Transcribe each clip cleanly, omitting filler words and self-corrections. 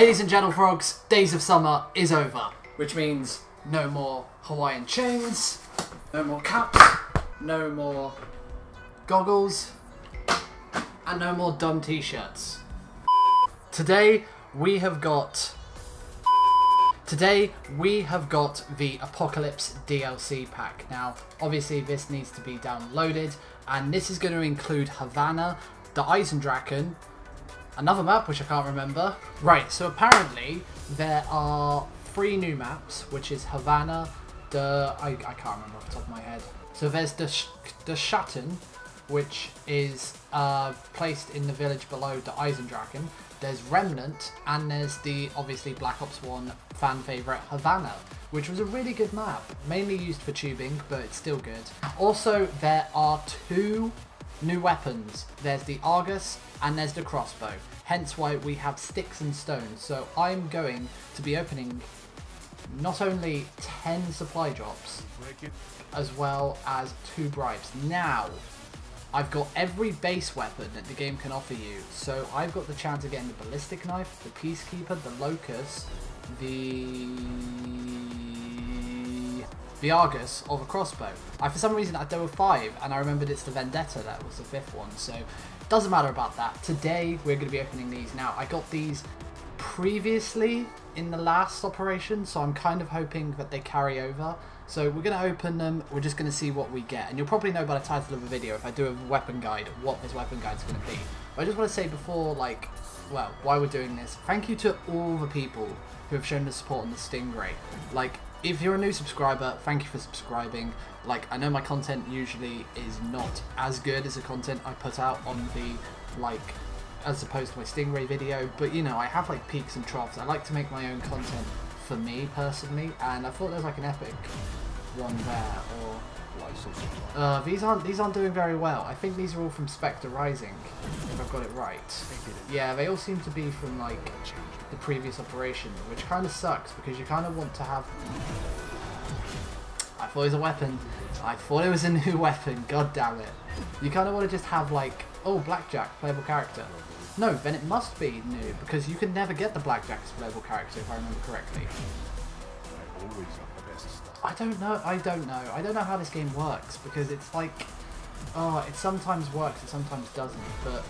Ladies and gentle frogs, Days of Summer is over. Which means no more Hawaiian chains, no more caps, no more goggles, and no more dumb t-shirts. Today we have got the Apocalypse DLC pack. Now, obviously this needs to be downloaded, and this is going to include Havana, the Eisendragon, another map which I can't remember. Right, so apparently there are 3 new maps, which is Havana, I can't remember off the top of my head. So there's the Schatten, which is placed in the village below the Eisendragon. There's Remnant, and there's the obviously Black Ops 1 fan favourite Havana, which was a really good map, mainly used for tubing, but it's still good. Also, there are 2 new weapons. There's the Argus and there's the crossbow, hence why we have sticks and stones. So I'm going to be opening not only 10 supply drops, as well as 2 bribes. Now, I've got every base weapon that the game can offer you, so I've got the chance of getting the ballistic knife, the peacekeeper, the locust, the Argus, or the crossbow. For some reason I did with 5, and I remembered it's the Vendetta that was the 5th one, so doesn't matter about that. Today we're going to be opening these. Now, I got these previously in the last operation, so I'm kind of hoping that they carry over. So we're going to open them, we're just going to see what we get, and you'll probably know by the title of the video if I do a weapon guide what this weapon guide is going to be. But I just want to say before, like, well, why we're doing this, thank you to all the people who have shown the support on the Stingray. Like, if you're a new subscriber, thank you for subscribing. Like, I know my content usually is not as good as the content I put out on the, like, as opposed to my Stingray video, but you know, I have like peaks and troughs. I like to make my own content for me personally, and I thought there was like an epic one there, or these aren't doing very well. I think these are all from Spectre Rising, if I've got it right. Yeah, they all seem to be from like the previous operation, which kind of sucks because you kind of want to have. I thought it was a weapon. I thought it was a new weapon. God damn it! You kind of want to just have like, oh, Blackjack, playable character. No, then it must be new because you can never get the Blackjack as playable character if I remember correctly. I don't know how this game works because it's like, oh, it sometimes works, it sometimes doesn't, but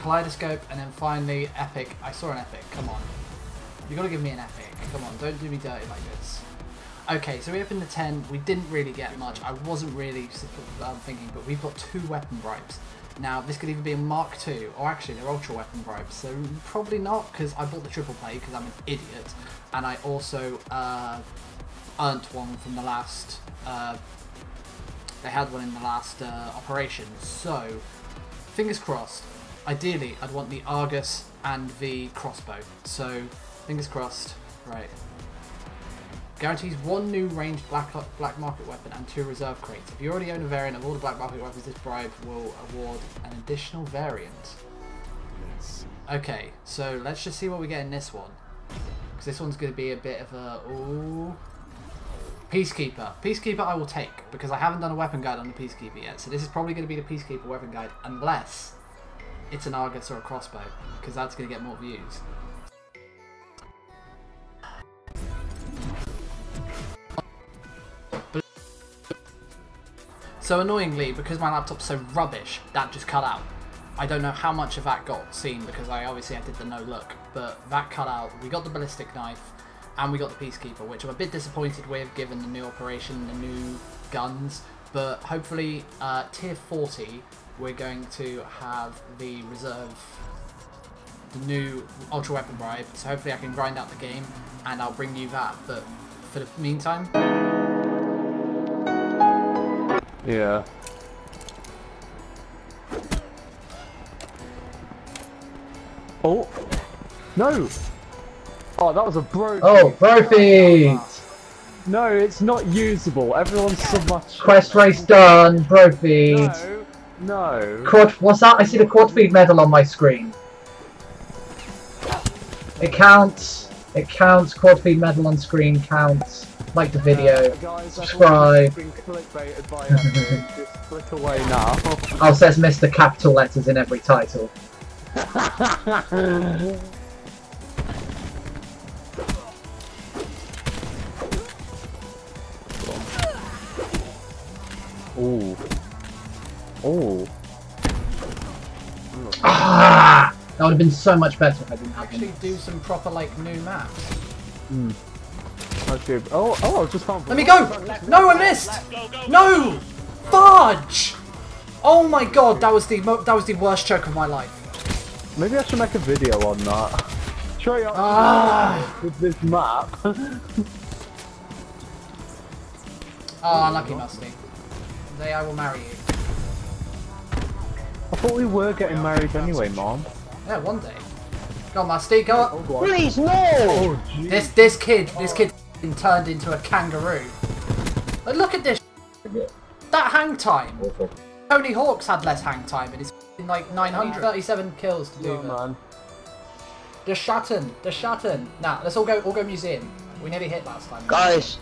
Kaleidoscope, and then finally epic. I saw an epic, come on. You gotta give me an epic, come on, don't do me dirty like this. Okay, so we opened the 10, we didn't really get much, I wasn't really thinking, but we've got 2 weapon bribes. Now, this could either be a Mark II, or actually they're ultra weapon bribes, so probably not, because I bought the triple play, because I'm an idiot, and I also earned one from the last, they had one in the last operation, so fingers crossed. Ideally, I'd want the Argus and the crossbow, so fingers crossed. Right. Guarantees 1 new ranged black market weapon and 2 reserve crates. If you already own a variant of all the black market weapons, this bribe will award an additional variant. Okay, so let's just see what we get in this one. Because this one's going to be a bit of a... ooh. Peacekeeper. Peacekeeper I will take, because I haven't done a weapon guide on the Peacekeeper yet. So this is probably going to be the Peacekeeper weapon guide, unless it's an Argus or a crossbow, because that's going to get more views. So annoyingly, because my laptop's so rubbish, that just cut out. I don't know how much of that got seen, because I did the no look, but that cut out. We got the ballistic knife, and we got the peacekeeper, which I'm a bit disappointed with, given the new operation, the new guns, but hopefully tier 40, we're going to have the reserve, the new ultra weapon bribe, so hopefully I can grind out the game, and I'll bring you that, but for the meantime... yeah. Oh no! Oh, that was a bro. Oh, brofeed! No, it's not usable. Everyone's so much. Quest race done. Brofeed. No. Quad. What's that? I see the Quadfeed medal on my screen. It counts. It counts. Quadfeed medal on screen counts. Like the video, guys, subscribe. Been clickbaited by just click away now. Oh, says Mr. Capital letters in every title. would have been so much better if I didn't actually have do some proper like new maps. Mm. Okay. Oh, oh, just found. Let me go! No, I missed. No, fudge! Oh my god, that was the worst joke of my life. Maybe I should make a video on that. Try out with this map. Ah, oh, lucky Musti. Today I will marry you. I thought we were getting married anyway, Mom. Yeah, one day. Go on, Musti, go up. Oh, please, no! Oh, this kid turned into a kangaroo. But look at this. That hang time. Awful. Tony Hawk's had less hang time, and he's like 937 kills to do that. The Schatten, the Schatten. Nah, let's all go museum. We nearly hit last time. Guys.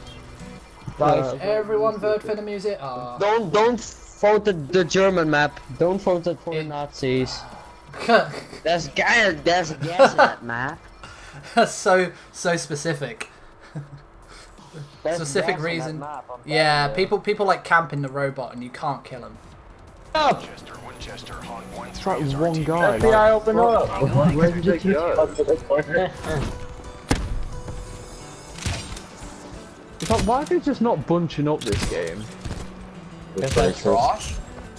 Everyone vote for the music. Oh. Don't vote the German map. Don't vote it for the Nazis. That's gas that map. That's so specific. Specific reason. Yeah, people like camping the robot and you can't kill them. Winchester on one side. That's one guy. FBI, open up! Where did you go? But why are they just not bunching up this game? It's like trash.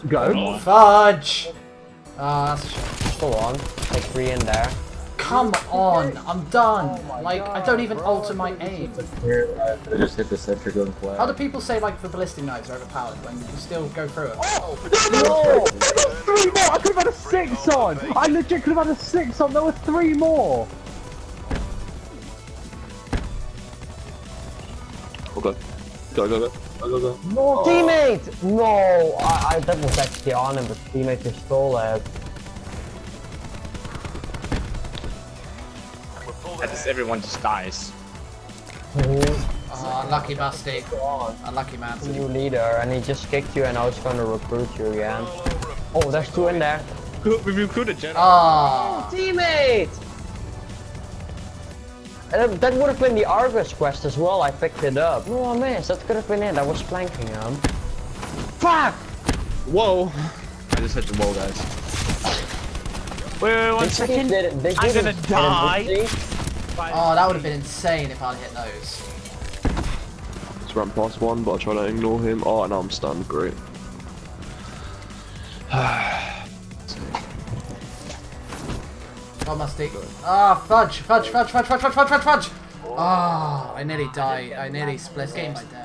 Go. Fudge! Ah, go on. Like 3 in there. Come on, I'm done. Oh like, God, I don't even alter my aim. I just hit the center gun flag. How do people say, like, the ballistic knives are overpowered when you still go through it? Oh, no! There were 3 more! I could've had a 6 on! I legit could've had a 6 on! There were 3 more! Okay. Go. No, teammate! No! That was actually on him, but the teammate just stole it. Everyone just dies. Oh, unlucky Musti. Unlucky man. New leader, and he just kicked you, and now he's gonna recruit you again. Oh, there's 2 in there. We recruited Jen. Ah, oh, teammate. That would have been the Argus quest as well. I picked it up. No, I missed. That could have been it. I was flanking him. Fuck! Whoa! I just hit the wall, guys. Wait, 1 second. I'm gonna die. Oh, that would have been insane if I'd hit those. It's ramp past 1, but I try to ignore him. Oh, and I'm stunned. Great. Ah, Musti. Ah, fudge. Ah, I nearly died. I nearly split.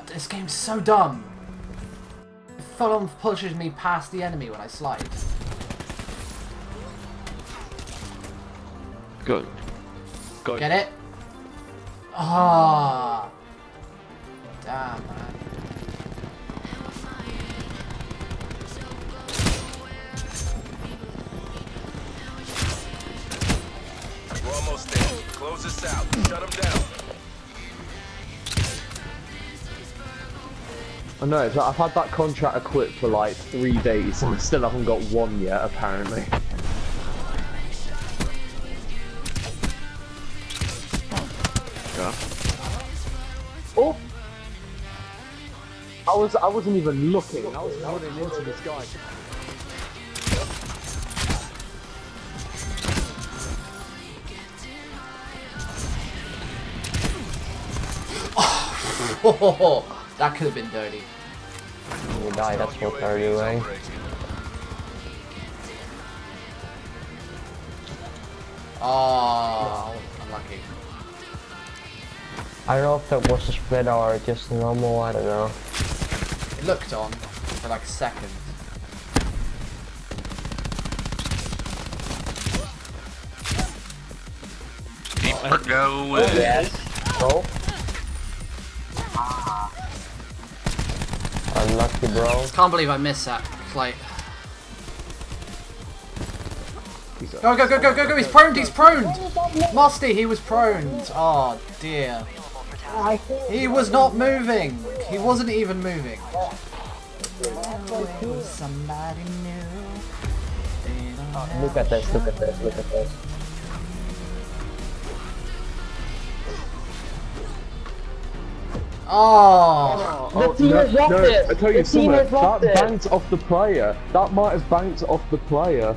This game's so dumb. It full on pushes me past the enemy when I slide. Good. Go. Get it? Ah, oh. Damn, man. We're almost there. Close this out. Shut him down. I know, it's like I've had that contract equipped for like 3 days and I still haven't got 1 yet, apparently. Oh! I wasn't even looking. I was holding into this guy. Oh, that could have been dirty. You die. That's what they're doing. Oh, unlucky. I don't know if that was a split or just normal, I don't know. It looked on for like a second. Deeper go away. Yes. Oh. Unlucky, bro. Can't believe I missed that. It's like... Go, he's proned! Musti, he was proned! Oh dear. He was not moving! He wasn't even moving. Look at this. Oh! The team dropped it! I tell you something, that banked off the player. That might have banked off the player.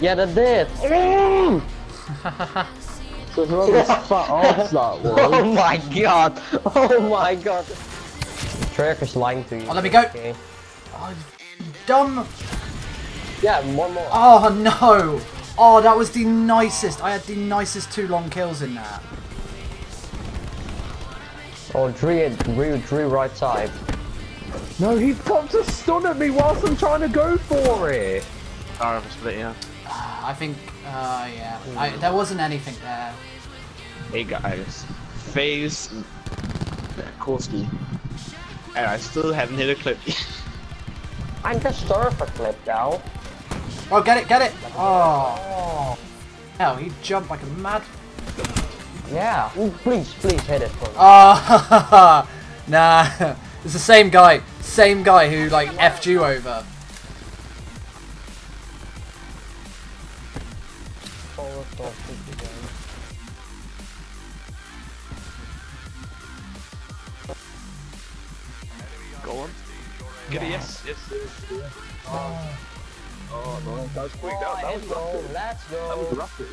Yeah, that did. So whoever's fat ass that was. Oh my god! Oh my god! Treyarch is lying to you. Oh, let me go! Okay. Oh, dumb! Yeah, one more. Oh no! Oh, that was the nicest. I had the nicest 2 long kills in that. Oh, Drew right side. No, he popped a stun at me whilst I'm trying to go for it. Sorry, I split, yeah. I think, yeah. There wasn't anything there. Hey guys, FaZe, Korski, and I still haven't hit a clip. I'm just sorry for clip now. Oh, get it, get it! Oh. Hell, he jumped like a mad. Yeah. Ooh, please, please hit it for me. Oh, nah. It's the same guy who like F'd you over. Go on. Get it, yes, yes. Oh, oh no, that was quick. That was rapid. Let's go. That was rapid.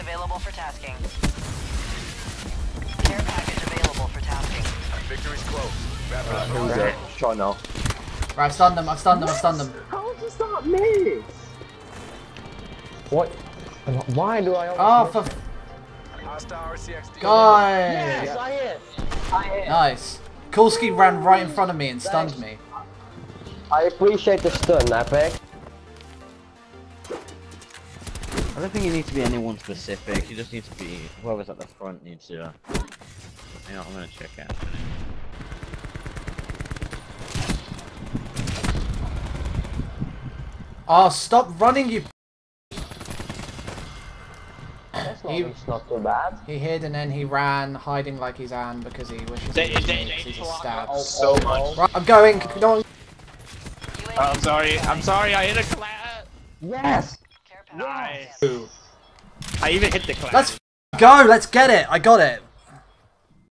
Available for tasking. Care package available for tasking. Victory's close. Who's there? Try now. Right, I've stunned them, I've stunned them, I've stunned them. How does that miss? What? Why do I always miss? For... Guys! Yes, I hit! I hit. Nice. Korski ran right in front of me and stunned me. I appreciate the stun, Epic. I don't think you need to be anyone specific, you just need to be whoever's at the front needs to hang on, I'm gonna check out. Oh, stop running, you. That's not, it's not too bad. He hid and then he ran, hiding like he's Anne because he wishes he was stabbed so much. Right, I'm going, no. I'm sorry, I hit a clap. Yes! Nice. I even hit the class. Let's go. Let's get it. I got it.